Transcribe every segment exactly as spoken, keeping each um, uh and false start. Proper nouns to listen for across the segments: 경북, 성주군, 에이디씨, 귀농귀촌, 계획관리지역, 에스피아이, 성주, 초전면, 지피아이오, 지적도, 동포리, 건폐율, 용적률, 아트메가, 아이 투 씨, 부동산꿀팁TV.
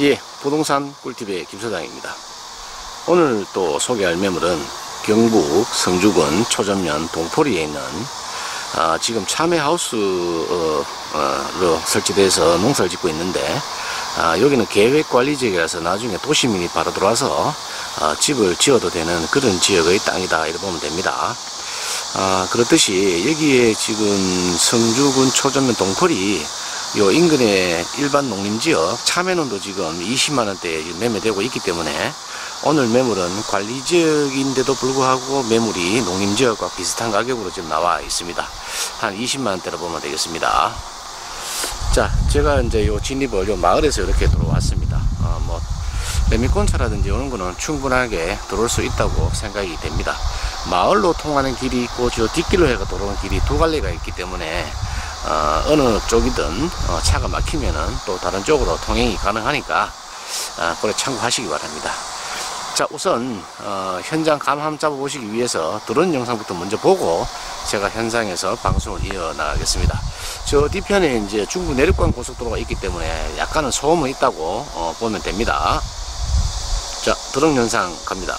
예, 부동산 꿀팁의 김소장입니다. 오늘 또 소개할 매물은 경북 성주군 초전면 동포리에 있는 아, 지금 참외하우스로 설치돼서 농사를 짓고 있는데 아, 여기는 계획관리지역이라서 나중에 도시민이 바로 들어와서 아, 집을 지어도 되는 그런 지역의 땅이다, 이렇게 보면 됩니다. 아, 그렇듯이 여기에 지금 성주군 초전면 동포리 요 인근의 일반 농림지역 참외논도 지금 이십만 원대에 매매되고 있기 때문에 오늘 매물은 관리지역인데도 불구하고 매물이 농림지역과 비슷한 가격으로 지금 나와 있습니다. 한 이십만 원대로 보면 되겠습니다. 자, 제가 이제 요 진입을 요 마을에서 이렇게 들어왔습니다. 어, 뭐 레미콘차라든지 이런 거는 충분하게 들어올 수 있다고 생각이 됩니다. 마을로 통하는 길이 있고 저 뒷길로 해가 들어오는 길이 두 갈래가 있기 때문에 어, 어느 쪽이든 어, 차가 막히면은 또 다른 쪽으로 통행이 가능하니까 어, 그래 참고하시기 바랍니다. 자, 우선 어, 현장 감 한번 잡아보시기 위해서 드론 영상부터 먼저 보고 제가 현장에서 방송을 이어나가겠습니다. 저 뒤편에 이제 중부 내륙간 고속도로가 있기 때문에 약간은 소음은 있다고 어, 보면 됩니다. 자, 드론 영상 갑니다.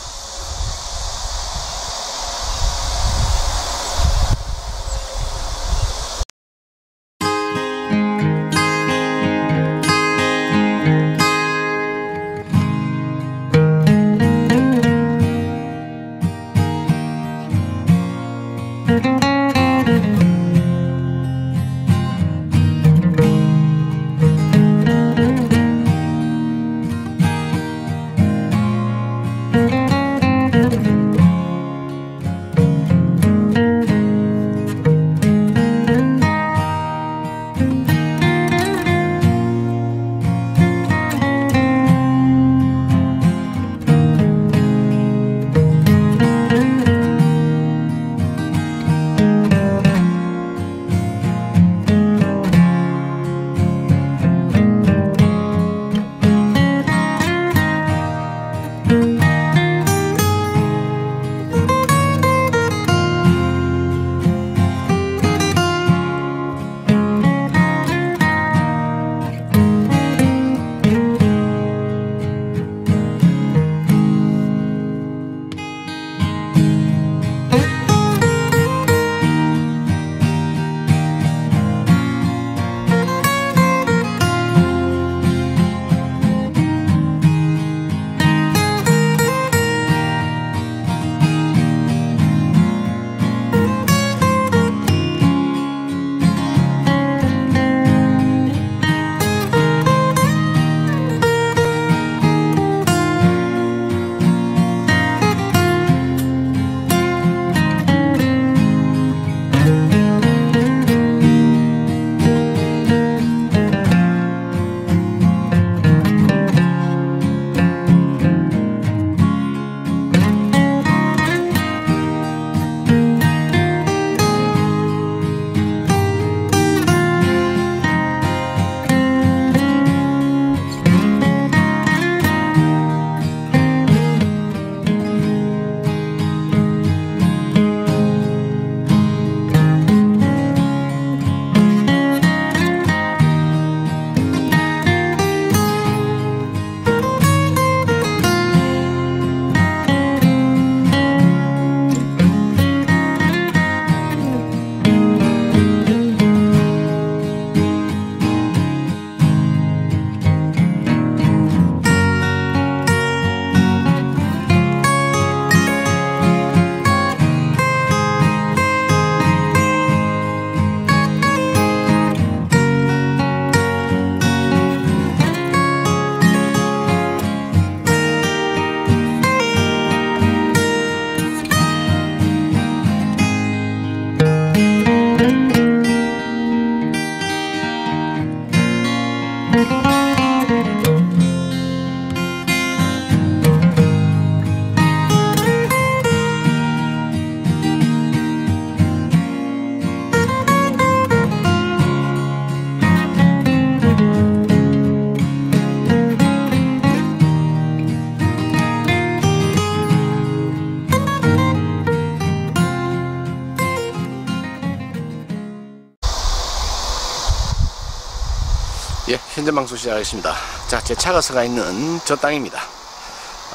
현재 방송 시작하겠습니다. 자, 제 차가 서가 있는 저 땅입니다.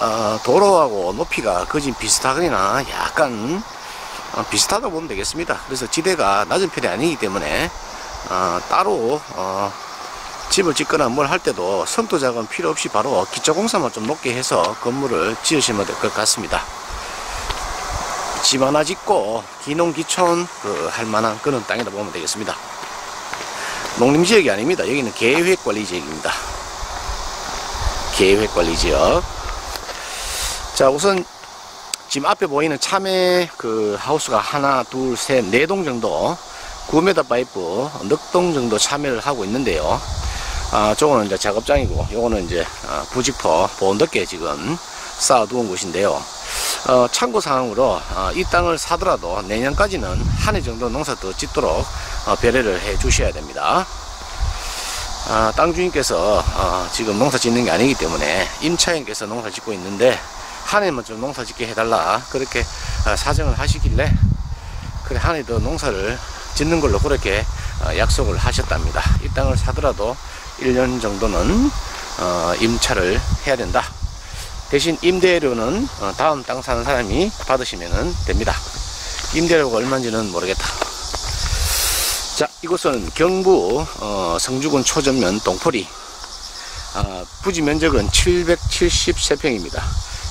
어, 도로하고 높이가 거진 비슷하거나 약간 어, 비슷하다고 보면 되겠습니다. 그래서 지대가 낮은 편이 아니기 때문에 어, 따로 어, 집을 짓거나 뭘 할 때도 성토 작업은 필요 없이 바로 기초공사만 좀 높게 해서 건물을 지으시면 될 것 같습니다. 집 하나 짓고 기농기촌 그 할만한 그런 땅이다 보면 되겠습니다. 농림지역이 아닙니다. 여기는 계획관리지역입니다. 계획관리지역. 자, 우선 지금 앞에 보이는 참외 그 하우스가 하나 둘 셋 네 동 정도 구 미터 파이프 넉동 정도 참여를 하고 있는데요. 아, 저거는 이제 작업장이고, 요거는 이제 아, 부직포 보온덮개 지금 쌓아두은 곳인데요. 어, 참고 사항으로 아, 이 땅을 사더라도 내년까지는 한 해 정도 농사 더 짓도록 아, 배려를 해 주셔야 됩니다. 아, 땅 주인께서 아, 지금 농사 짓는 게 아니기 때문에 임차인께서 농사 짓고 있는데 한 해만 좀 농사 짓게 해달라 그렇게 아, 사정을 하시길래 그래 한 해 더 농사를 짓는 걸로 그렇게 약속을 하셨답니다. 이 땅을 사더라도 일 년 정도는 임차를 해야 된다. 대신 임대료는 다음 땅 사는 사람이 받으시면 됩니다. 임대료가 얼마인지는 모르겠다. 자, 이곳은 경북 성주군 초전면 동포리. 부지 면적은 칠백칠십삼 평입니다.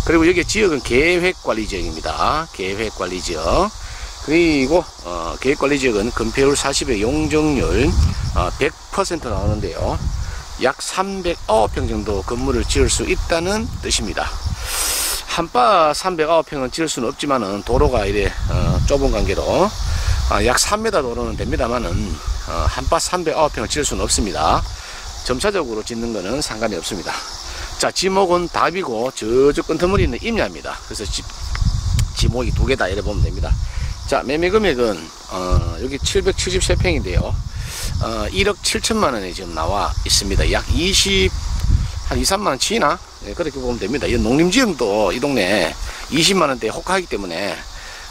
그리고 여기 지역은 계획관리지역입니다. 계획관리지역. 그리고 어, 계획관리지역은 건폐율 사십에 용적률 어, 백 퍼센트 나오는데요. 약 삼백구 평 정도 건물을 지을 수 있다는 뜻입니다. 한바 삼백구 평은 지을 수는 없지만은 도로가 이래 어, 좁은 관계로 어, 약 삼 미터 도로는 됩니다만은 어, 한바 삼백구 평을 지을 수는 없습니다. 점차적으로 짓는 거는 상관이 없습니다. 자, 지목은 답이고 저쪽 끈트머리 있는 임야입니다. 그래서 지, 지목이 두 개다 이래 보면 됩니다. 자, 매매 금액은 어, 여기 칠백칠십삼 평인데요 어, 일억 칠천만 원에 지금 나와 있습니다. 약 이십, 한 이, 삼만 원 치나? 네, 그렇게 보면 됩니다. 이 농림지역도 이 동네 이십만 원대에 호가하기 때문에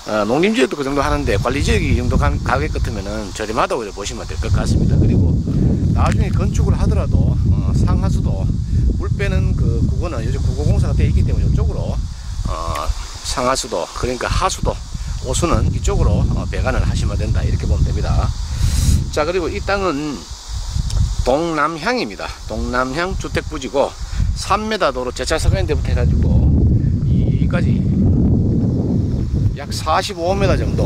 어, 농림지역도 그 정도 하는데 관리지역이 이 정도 가격 같으면 저렴하다고 보시면 될 것 같습니다. 그리고 나중에 건축을 하더라도 어, 상하수도 물 빼는 그 구간은 요즘 국어공사가 되어 있기 때문에 이쪽으로 어, 상하수도, 그러니까 하수도 호수는 이쪽으로 배관을 하시면 된다 이렇게 보면 됩니다. 자, 그리고 이 땅은 동남향입니다. 동남향 주택부지고 삼 미터 도로 제차 서가는 데부터 해가지고 여기까지 약 사십오 미터 정도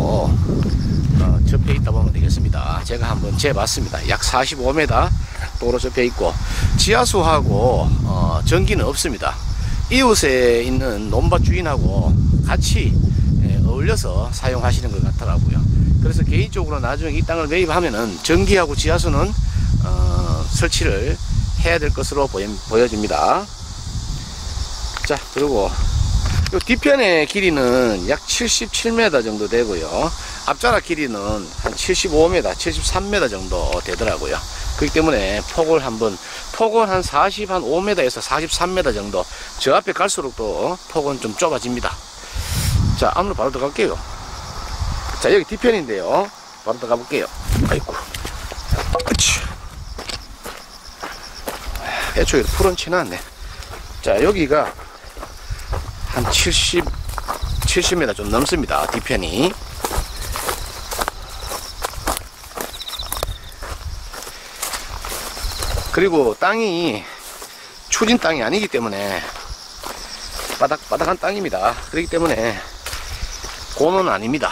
어, 접해 있다 보면 되겠습니다. 제가 한번 재봤습니다. 약 사십오 미터 도로 접해 있고 지하수하고 어, 전기는 없습니다. 이웃에 있는 논밭 주인하고 같이 올려서 사용하시는 것 같더라고요. 그래서 개인적으로 나중에 이 땅을 매입하면은 전기하고 지하수는 어, 설치를 해야 될 것으로 보임, 보여집니다. 자, 그리고 이 뒤편의 길이는 약 칠십칠 미터 정도 되고요. 앞자락 길이는 한 칠십오 미터, 칠십삼 미터 정도 되더라고요. 그렇기 때문에 폭을 한번 폭은 한 사십, 한 오 미터에서 사십삼 미터 정도. 저 앞에 갈수록 또 폭은 좀 좁아집니다. 자, 안으로 바로 들어갈게요. 자, 여기 뒤편인데요. 바로 들어가 볼게요. 아이고. 그치. 애초에 풀은 치놨네. 자, 여기가 한 칠십, 칠십 미터 좀 넘습니다. 뒤편이. 그리고 땅이 추진 땅이 아니기 때문에 바닥바닥한 땅입니다. 그렇기 때문에 고는 아닙니다.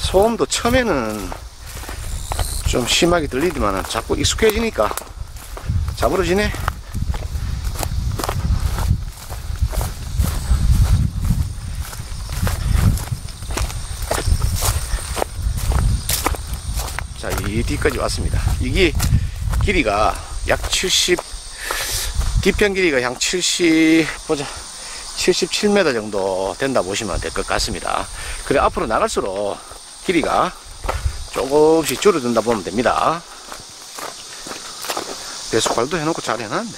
소음도 처음에는 좀 심하게 들리지만 자꾸 익숙해지니까 자부러지네. 자, 이 뒤까지 왔습니다. 이게 길이가 약 칠십, 뒤편 길이가 약 칠십, 보자, 칠십칠 미터 정도 된다 보시면 될 것 같습니다. 그래, 앞으로 나갈수록 길이가 조금씩 줄어든다 보면 됩니다. 배수관도 해놓고 잘 해놨네.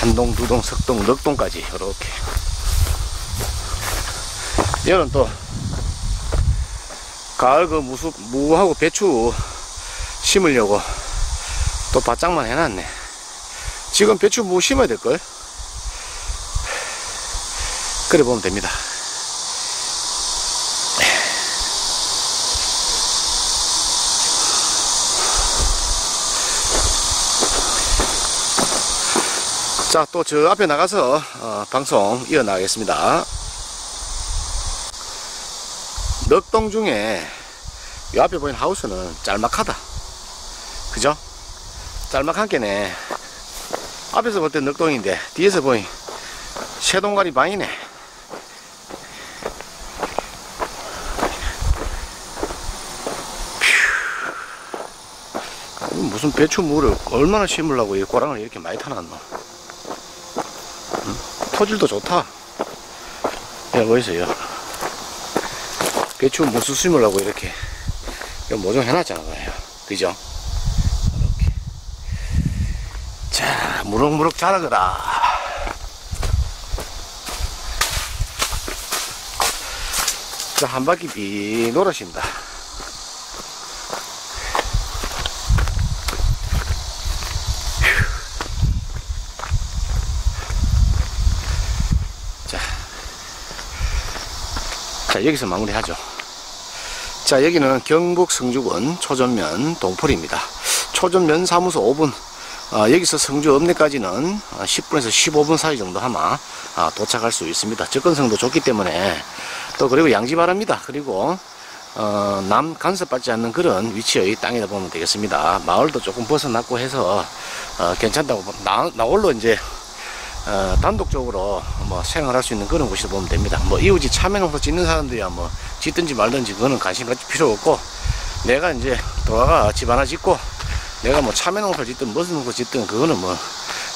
한 동, 두 동, 석 동, 넉 동까지 이렇게. 이거는 또 가을 그 무수, 무하고 배추 심으려고 또 바짝만 해놨네. 지금 배추 무 심어야 될걸? 그래 보면 됩니다. 자, 또 저 앞에 나가서 어, 방송 이어나가겠습니다. 넉동 중에 이 앞에 보이는 하우스는 짤막하다, 그죠? 짤막한 게네. 앞에서 볼 때 넉동인데 뒤에서 보인 새동가리 방이네. 무슨 배추무를 얼마나 심으려고 이 고랑을 이렇게 많이 타놨노? 응? 토질도 좋다. 야, 거기서 야 배추 무수 심으려고 이렇게 모종 해놨잖아, 그죠? 이렇게. 자, 무럭무럭 자라거라. 자, 한 바퀴 비 노릇입니다. 자, 여기서 마무리하죠. 자, 여기는 경북 성주군 초전면 동포리입니다. 초전면 사무소 오 분, 어, 여기서 성주 읍내까지는 십 분에서 십오 분 사이 정도 아마 아, 도착할 수 있습니다. 접근성도 좋기 때문에, 또 그리고 양지 바랍니다. 그리고 어, 남 간섭받지 않는 그런 위치의 땅이다 보면 되겠습니다. 마을도 조금 벗어났고 해서 어, 괜찮다고 나, 나홀로 이제 어, 단독적으로 뭐 생활할 수 있는 그런 곳이라 보면 됩니다. 뭐 이웃이 참외농사 짓는 사람들이야 뭐 짓든지 말든지 그거는 관심 가질 필요 없고, 내가 이제 돌아가 집 하나 짓고 내가 뭐 참외농사 짓든 무슨 농사 짓든 그거는 뭐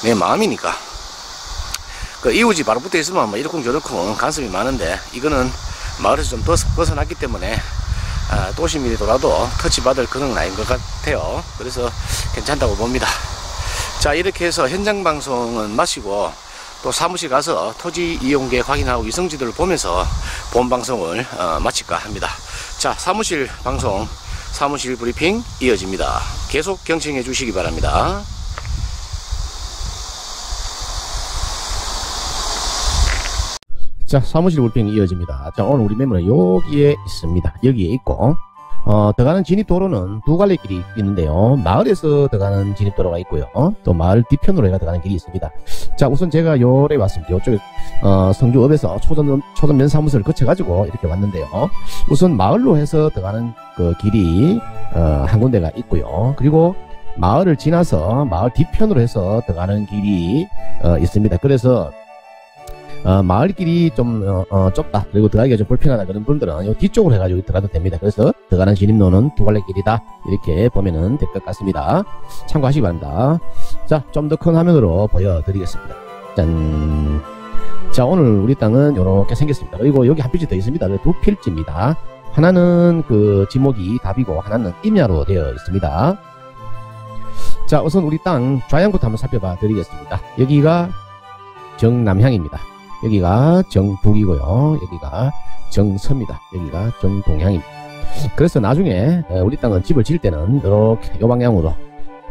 내 마음이니까. 그 이웃이 바로 붙어 있으면 뭐 이렇쿵 저렇쿵 간섭이 많은데, 이거는 마을에서 좀 벗어났기 때문에 아, 도심이더라도 터치받을 그런 라인 것 같아요. 그래서 괜찮다고 봅니다. 자, 이렇게 해서 현장 방송은 마치고 또 사무실 가서 토지 이용계획 확인하고 위성지도를 보면서 본 방송을 어, 마칠까 합니다. 자, 사무실 방송, 사무실 브리핑 이어집니다. 계속 경청해 주시기 바랍니다. 자, 사무실 브리핑 이어집니다. 자, 오늘 우리 매물은 여기에 있습니다. 여기에 있고, 어, 들어가는 진입도로는 두 갈래 길이 있는데요. 마을에서 들어가는 진입도로가 있고요. 어? 또 마을 뒤편으로 해가 들어가는 길이 있습니다. 자, 우선 제가 요래 왔습니다. 요쪽에, 어, 성주읍에서 초전, 초전면 사무소를 거쳐가지고 이렇게 왔는데요. 우선 마을로 해서 들어가는 그 길이, 어, 한 군데가 있고요. 그리고 마을을 지나서 마을 뒤편으로 해서 들어가는 길이, 어, 있습니다. 그래서, 어, 마을길이 좀 어, 어, 좁다, 그리고 들어가기가 좀 불편하다 그런 분들은 요 뒤쪽으로 해가지고 들어가도 됩니다. 그래서 들어가는 진입로는 두 갈래 길이다, 이렇게 보면은 될 것 같습니다. 참고하시기 바랍니다. 자, 좀 더 큰 화면으로 보여드리겠습니다. 짠. 자, 오늘 우리 땅은 요렇게 생겼습니다. 그리고 여기 한 필지 더 있습니다. 두 필지입니다. 하나는 그 지목이 답이고 하나는 임야로 되어 있습니다. 자, 우선 우리 땅 좌향부터 한번 살펴봐 드리겠습니다. 여기가 정남향입니다. 여기가 정북이고요. 여기가 정서입니다. 여기가 정동향입니다. 그래서 나중에 우리 땅은 집을 지을 때는 이렇게 이 방향으로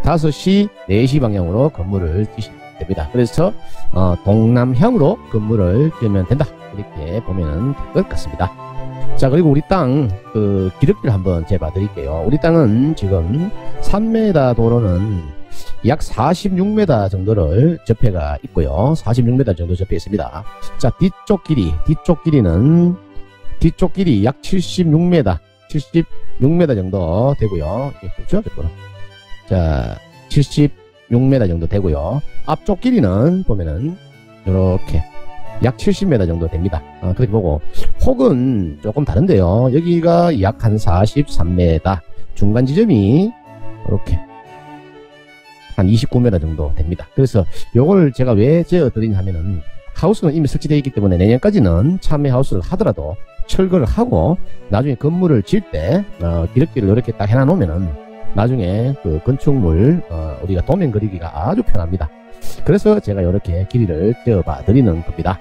다섯 시, 네 시 방향으로 건물을 지시면 됩니다. 그래서 어, 동남향으로 건물을 지으면 된다, 이렇게 보면 될 것 같습니다. 자, 그리고 우리 땅 그 기록비를 한번 재봐 드릴게요. 우리 땅은 지금 삼 미터 도로는 약 사십육 미터 정도를 접해가 있고요. 사십육 미터 정도 접해 있습니다. 자, 뒤쪽 길이, 뒤쪽 길이는, 뒤쪽 길이 약 칠십육 미터, 칠십육 미터 정도 되고요. 이게 뭐죠? 자, 칠십육 미터 정도 되고요. 앞쪽 길이는 보면은, 요렇게, 약 칠십 미터 정도 됩니다. 아, 그렇게 보고, 혹은 조금 다른데요. 여기가 약 한 사십삼 미터, 중간 지점이, 요렇게. 한 이십구 미터 정도 됩니다. 그래서 요걸 제가 왜 재어드리냐 하면은, 하우스는 이미 설치되어 있기 때문에 내년까지는 참외 하우스를 하더라도 철거를 하고 나중에 건물을 지을 때 어, 기럭기를 이렇게 딱 해놔 놓으면은 나중에 그 건축물 어, 우리가 도면 그리기가 아주 편합니다. 그래서 제가 이렇게 길이를 떼어봐 드리는 겁니다.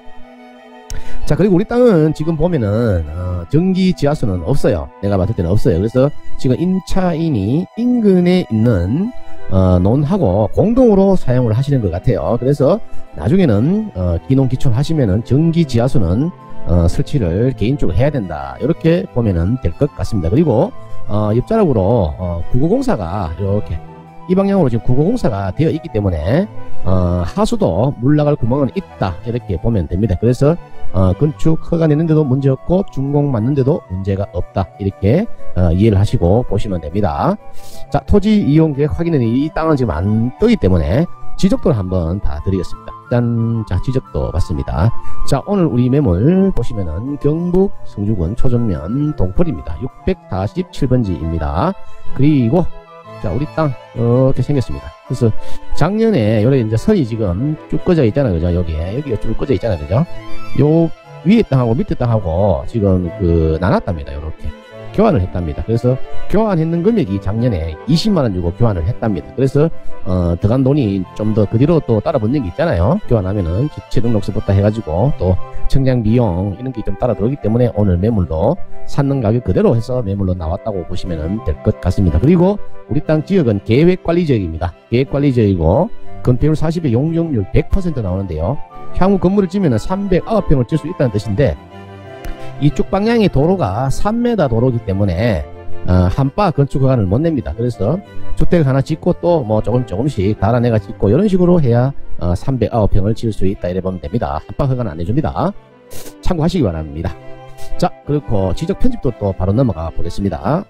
자, 그리고 우리 땅은 지금 보면은 어, 전기 지하수는 없어요. 내가 봤을 때는 없어요. 그래서 지금 임차인이 인근에 있는 어, 논하고 공동으로 사용을 하시는 것 같아요. 그래서 나중에는 어, 기농기촌 하시면은 전기 지하수는 어, 설치를 개인적으로 해야 된다, 이렇게 보면은 될 것 같습니다. 그리고 어, 옆자락으로 어, 구공공사가 이렇게 이 방향으로 지금 구공공사가 되어 있기 때문에 어, 하수도 물 나갈 구멍은 있다, 이렇게 보면 됩니다. 그래서 어, 건축 허가 내는데도 문제없고 준공 맞는데도 문제가 없다, 이렇게 어, 이해를 하시고 보시면 됩니다. 자, 토지 이용 계획 확인은 이 땅은 지금 안 뜨기 때문에 지적도를 한번 다 드리겠습니다. 일단 자, 지적도 봤습니다. 자, 오늘 우리 매물 보시면은 경북 성주군 초전면 동포리입니다. 육백사십칠 번지입니다. 그리고 자, 우리 땅 이렇게 생겼습니다. 그래서 작년에 요래 이제 선이 지금 쭉 꺼져 있잖아요, 그죠? 여기에 여기가 쭉 꺼져 있잖아요, 그죠? 요 위에 땅하고 밑에 땅하고 지금 그 나눴답니다. 요렇게 교환을 했답니다. 그래서 교환했는 금액이 작년에 이십만 원 주고 교환을 했답니다. 그래서 어, 들어간 돈이 좀 더 그 뒤로 또 따라 붙는 게 있잖아요. 교환하면은 주체등록서부터 해가지고 또 청장 비용 이런 게 좀 따라 들어오기 때문에 오늘 매물도 샀는 가격 그대로 해서 매물로 나왔다고 보시면 될 것 같습니다. 그리고 우리 땅 지역은 계획관리지역입니다. 계획관리지역이고 건폐율 사십에 용적률 백 퍼센트 나오는데요. 향후 건물을 지면은 삼백구 평을 질 수 있다는 뜻인데, 이쪽 방향의 도로가 삼 미터 도로이기 때문에 어, 한바 건축 허가를 못 냅니다. 그래서 주택을 하나 짓고 또 뭐 조금 조금씩 달아내가 짓고 이런 식으로 해야 어, 삼백구 평을 지을 수 있다, 이래 보면 됩니다. 한바 허가는 안 해줍니다. 참고하시기 바랍니다. 자, 그렇고 지적 편집도 또 바로 넘어가 보겠습니다.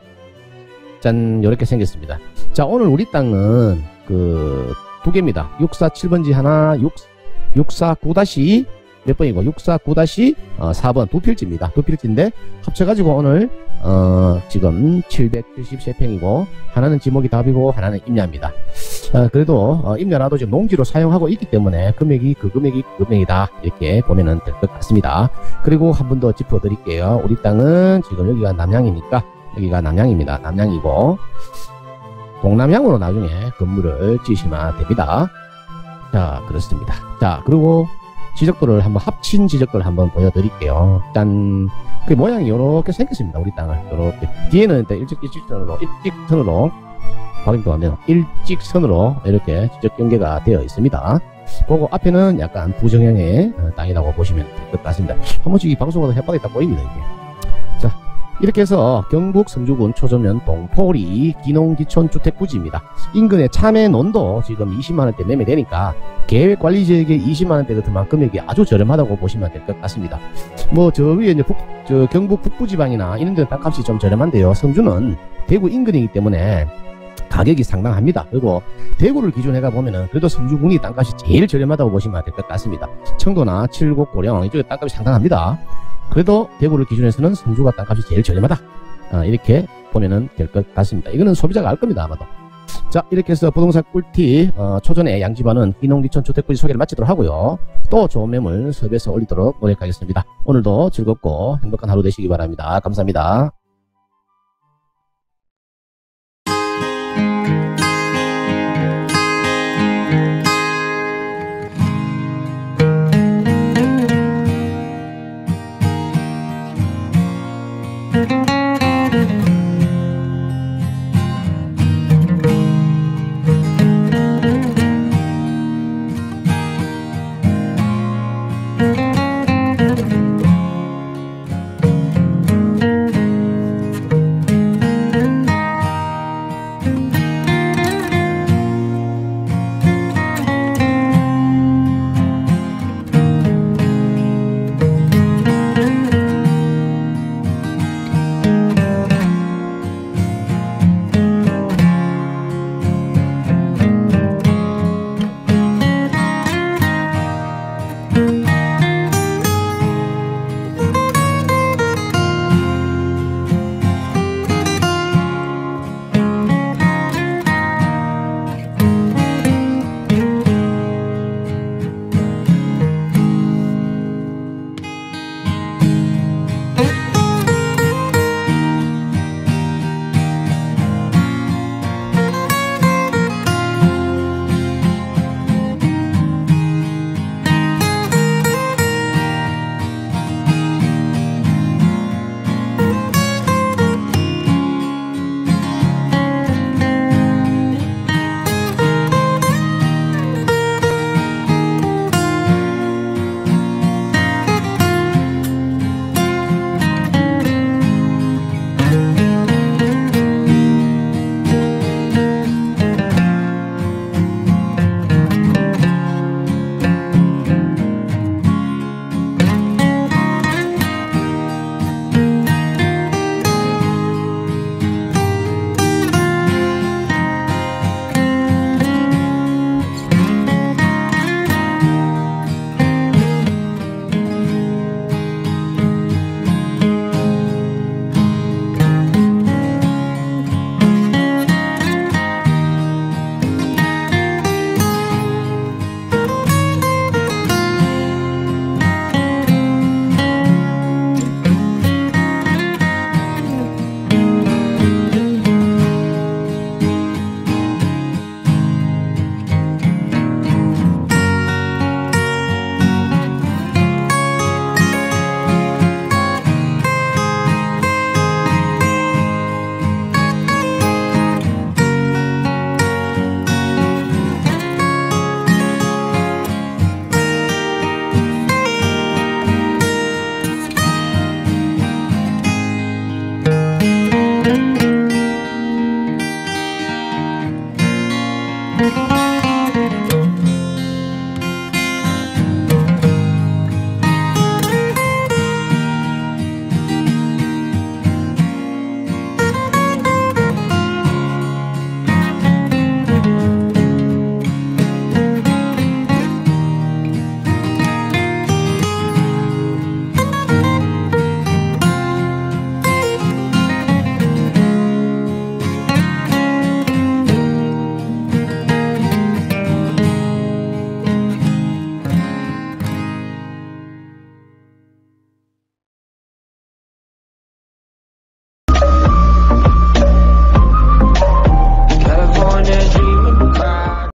짠, 이렇게 생겼습니다. 자, 오늘 우리 땅은 그 두 개입니다. 육백사십칠 번지 하나, 육백사십구 다시 몇 번이고 육백사십구 다시 사 번 두 필지입니다. 두 필지인데 합쳐가지고 오늘 어 지금 칠백칠십삼 평이고 하나는 지목이 답이고 하나는 임야입니다. 어 그래도 어 임야라도 지금 농지로 사용하고 있기 때문에 금액이 그 금액이 그 금액이다, 이렇게 보면 될 것 같습니다. 그리고 한 번 더 짚어드릴게요. 우리 땅은 지금 여기가 남향이니까 여기가 남향입니다. 남향이고 동남향으로 나중에 건물을 지으시면 됩니다. 자, 그렇습니다. 자, 그리고 지적도를 한번 합친 지적도를 한번 보여드릴게요. 일단 그 모양이 이렇게 생겼습니다. 우리 땅을 이렇게 뒤에는 일단 일직, 일직선으로 일직선으로 발음도 안 되나? 일직선으로 이렇게 지적 경계가 되어 있습니다. 그리고 앞에는 약간 부정형의 땅이라고 보시면 될 것 같습니다. 한 번씩 이 방송에서 혓바닥이 딱 보입니다, 이게. 자, 이렇게 해서 경북 성주군 초전면 동포리 기농기촌 주택부지입니다. 인근에 참외논도 지금 이십만 원대 매매되니까 계획관리지역에 이십만 원대 같은 만큼이 아주 저렴하다고 보시면 될 것 같습니다. 뭐 저 위에 이제 북, 저 경북 북부지방이나 이런 데는 땅값이 좀 저렴한데요. 성주는 대구 인근이기 때문에 가격이 상당합니다. 그리고 대구를 기준해가 보면은 그래도 성주군이 땅값이 제일 저렴하다고 보시면 될 것 같습니다. 청도나 칠곡 고령 이쪽에 땅값이 상당합니다. 그래도 대구를 기준해서는 성주가 땅값이 제일 저렴하다, 아, 이렇게 보면 될 것 같습니다. 이거는 소비자가 알 겁니다, 아마도. 자, 이렇게 해서 부동산 꿀팁 어, 초전에 양지반은 기농기촌 주택부지 소개를 마치도록 하고요. 또 좋은 매물 섭외해서 올리도록 노력하겠습니다. 오늘도 즐겁고 행복한 하루 되시기 바랍니다. 감사합니다.